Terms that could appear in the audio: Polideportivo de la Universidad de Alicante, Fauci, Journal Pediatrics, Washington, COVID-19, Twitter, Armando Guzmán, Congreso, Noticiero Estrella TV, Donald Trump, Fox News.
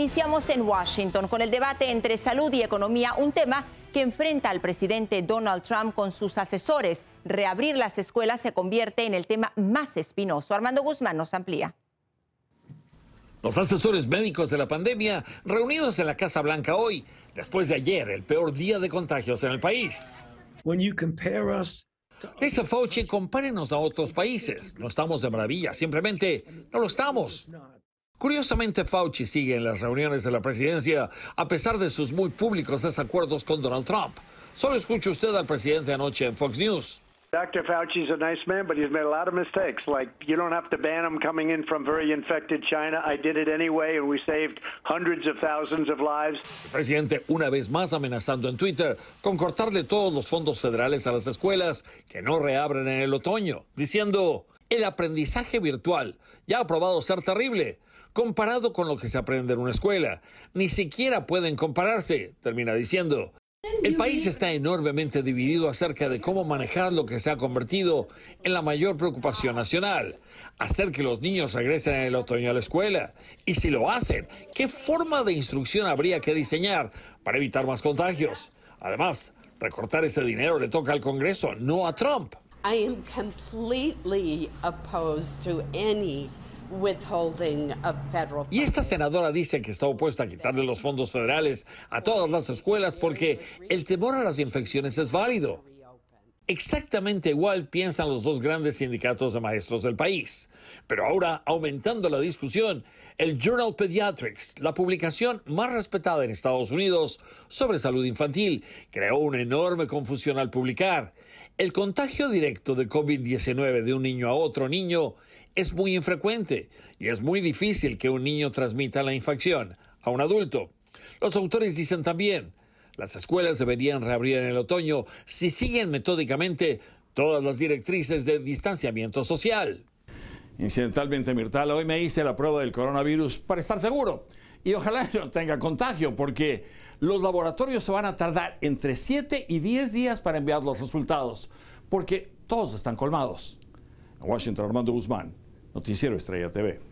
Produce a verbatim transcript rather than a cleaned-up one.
Iniciamos en Washington con el debate entre salud y economía, un tema que enfrenta al presidente Donald Trump con sus asesores. Reabrir las escuelas se convierte en el tema más espinoso. Armando Guzmán nos amplía. Los asesores médicos de la pandemia reunidos en la Casa Blanca hoy, después de ayer, el peor día de contagios en el país. When you compare us... Dice Fauci, compárenos a otros países. No estamos de maravilla, simplemente no lo estamos. Curiosamente, Fauci sigue en las reuniones de la presidencia a pesar de sus muy públicos desacuerdos con Donald Trump. Solo escuche usted al presidente anoche en Fox News. Doctor Fauci is a nice man, but he's made a lot of mistakes. Like, you don't have to ban him coming in from very infected China. I did it anyway, and we saved hundreds of thousands of lives. El presidente una vez más amenazando en Twitter con cortarle todos los fondos federales a las escuelas que no reabren en el otoño, diciendo, el aprendizaje virtual ya ha probado ser terrible, comparado con lo que se aprende en una escuela. Ni siquiera pueden compararse, termina diciendo. El país está enormemente dividido acerca de cómo manejar lo que se ha convertido en la mayor preocupación nacional, hacer que los niños regresen en el otoño a la escuela. Y si lo hacen, ¿qué forma de instrucción habría que diseñar para evitar más contagios? Además, recortar ese dinero le toca al Congreso, no a Trump. I am completely opposed to any withholding of federal funding. Y esta senadora dice que está opuesta a quitarle los fondos federales a todas las escuelas porque el temor a las infecciones es válido. Exactamente igual piensan los dos grandes sindicatos de maestros del país. Pero ahora, aumentando la discusión, el Journal Pediatrics, la publicación más respetada en Estados Unidos sobre salud infantil, creó una enorme confusión al publicar. El contagio directo de COVID diecinueve de un niño a otro niño es muy infrecuente y es muy difícil que un niño transmita la infección a un adulto. Los autores dicen también, las escuelas deberían reabrir en el otoño si siguen metódicamente todas las directrices de distanciamiento social. Incidentalmente, Mirtala, hoy me hice la prueba del coronavirus para estar seguro y ojalá no tenga contagio porque los laboratorios se van a tardar entre siete y diez días para enviar los resultados porque todos están colmados. En Washington, Armando Guzmán, Noticiero Estrella T V.